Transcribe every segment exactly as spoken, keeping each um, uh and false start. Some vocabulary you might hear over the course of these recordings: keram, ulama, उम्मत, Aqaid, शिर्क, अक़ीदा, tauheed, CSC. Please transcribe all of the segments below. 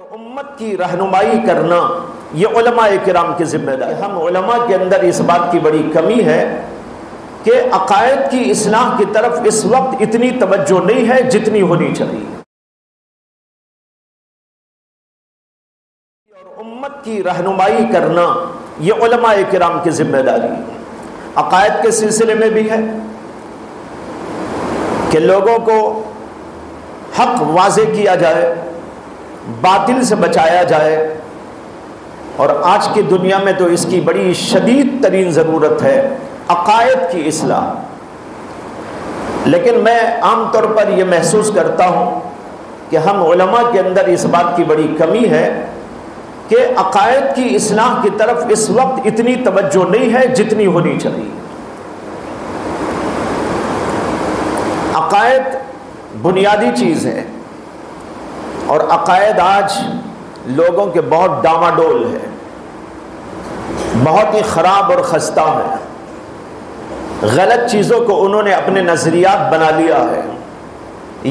उम्मत की रहनुमाई करना ये उलमाए किराम की जिम्मेदारी। हम उलमा के अंदर इस बात की बड़ी कमी है कि अकायद की इस्लाह की तरफ इस वक्त इतनी तवज्जो नहीं है जितनी होनी चाहिए। और उम्मत की रहनुमाई करना ये उलमाए किराम की जिम्मेदारी अकायद के सिलसिले में भी है कि लोगों को हक वाजे किया जाए, बातिल से बचाया जाए। और आज की दुनिया में तो इसकी बड़ी शदीद तरीन ज़रूरत है अकायद की इस्लाह। लेकिन मैं आम तौर पर यह महसूस करता हूँ कि हम उलमा के अंदर इस बात की बड़ी कमी है कि अकायद की इस्लाह की तरफ इस वक्त इतनी तवज्जो नहीं है जितनी होनी चाहिए। अकायद बुनियादी चीज़ है और अकायद आज लोगों के बहुत डामाडोल है, बहुत ही ख़राब और ख़स्ता है। गलत चीज़ों को उन्होंने अपने नज़रियात बना लिया है।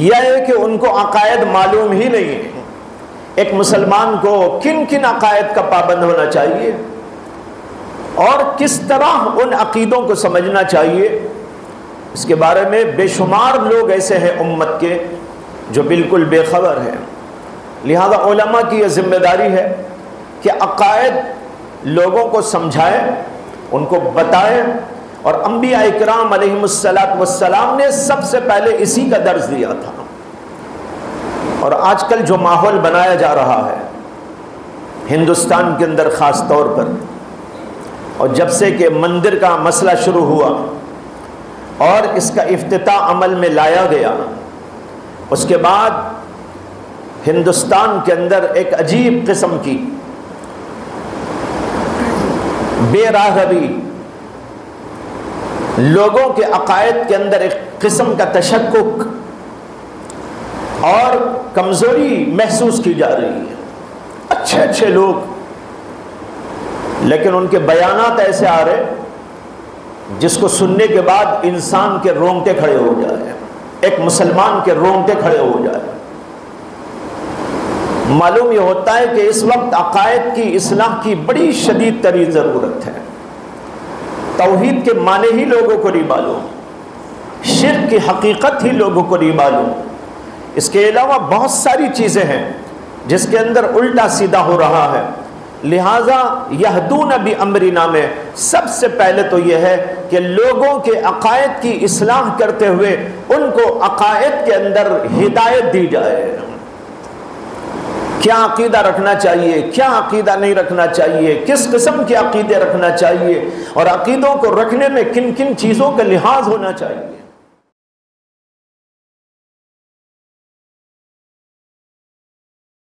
यह है कि उनको अकायद मालूम ही नहीं है। एक मुसलमान को किन किन अकायद का पाबंद होना चाहिए और किस तरह उन अक़ीदों को समझना चाहिए, इसके बारे में बेशुमार लोग ऐसे हैं उम्मत के जो बिल्कुल बेखबर हैं। लिहाजा उलमा की यह जिम्मेदारी है कि अकायद लोगों को समझाएं, उनको बताएं। और अंबिया इकराम अलैहिमुस्सलात वस्सलाम ने सबसे पहले इसी का दर्ज दिया था। और आजकल जो माहौल बनाया जा रहा है हिंदुस्तान के अंदर ख़ास तौर पर, और जब से कि मंदिर का मसला शुरू हुआ और इसका इफ्तिताह अमल में लाया गया, उसके बाद हिंदुस्तान के अंदर एक अजीब किस्म की बेराहवी, लोगों के अकायद के अंदर एक किस्म का तशक्कुक और कमज़ोरी महसूस की जा रही है। अच्छे अच्छे लोग, लेकिन उनके बयानात ऐसे आ रहे जिसको सुनने के बाद इंसान के रोंगटे खड़े हो जाए, एक मुसलमान के रोंगटे खड़े हो जाए। मालूम यह होता है कि इस वक्त अकायद की इस्लाह की बड़ी शदीद तरीन ज़रूरत है। तौहीद के माने ही लोगों को नहीं मालूम, शिर्क की हकीकत ही लोगों को नहीं मालूम। इसके अलावा बहुत सारी चीज़ें हैं जिसके अंदर उल्टा सीधा हो रहा है। लिहाजा यहदून भी अमरीना में सबसे पहले तो यह है कि लोगों के अकायद की इस्लाह करते हुए उनको अकायद के अंदर हिदायत दी जाए। क्या अक़ीदा रखना चाहिए, क्या अक़ीदा नहीं रखना चाहिए, किस किस्म के अक़ीदे रखना चाहिए और अक़ीदों को रखने में किन किन चीज़ों का लिहाज होना चाहिए।